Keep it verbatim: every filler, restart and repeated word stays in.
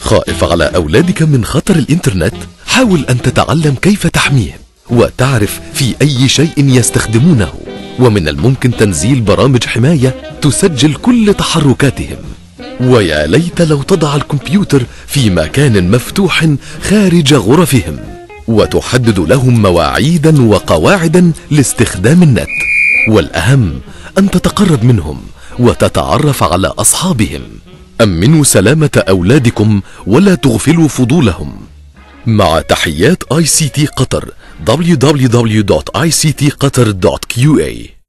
خائف على أولادك من خطر الإنترنت؟ حاول أن تتعلم كيف تحميه وتعرف في أي شيء يستخدمونه، ومن الممكن تنزيل برامج حماية تسجل كل تحركاتهم. ويا ليت لو تضع الكمبيوتر في مكان مفتوح خارج غرفهم، وتحدد لهم مواعيدا وقواعدا لاستخدام النت. والأهم أن تتقرب منهم وتتعرف على أصحابهم. أمنوا سلامة أولادكم ولا تغفلوا فضولهم. مع تحيات آي سي تي قطر. double-u double-u double-u dot i c t qatar dot q a